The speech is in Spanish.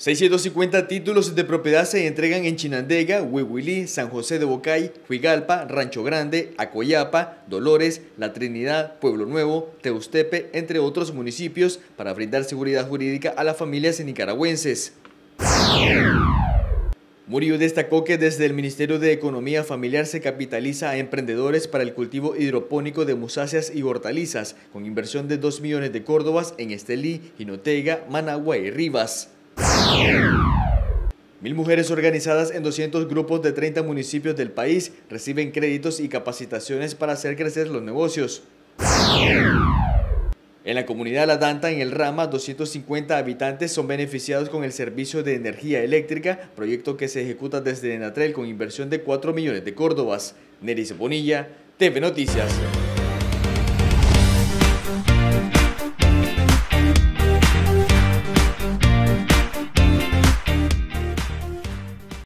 650 títulos de propiedad se entregan en Chinandega, Wiwilí, San José de Bocay, Juigalpa, Rancho Grande, Acoyapa, Dolores, La Trinidad, Pueblo Nuevo, Teustepe, entre otros municipios, para brindar seguridad jurídica a las familias nicaragüenses. Murillo destacó que desde el Ministerio de Economía Familiar se capitaliza a emprendedores para el cultivo hidropónico de musáceas y hortalizas, con inversión de 2 millones de córdobas en Estelí, Jinotega, Managua y Rivas. 1000 mujeres organizadas en 200 grupos de 30 municipios del país reciben créditos y capacitaciones para hacer crecer los negocios. En la comunidad La Danta, en El Rama, 250 habitantes son beneficiados con el servicio de energía eléctrica, proyecto que se ejecuta desde Enatrel con inversión de 4 millones de córdobas. Neris Bonilla, TV Noticias.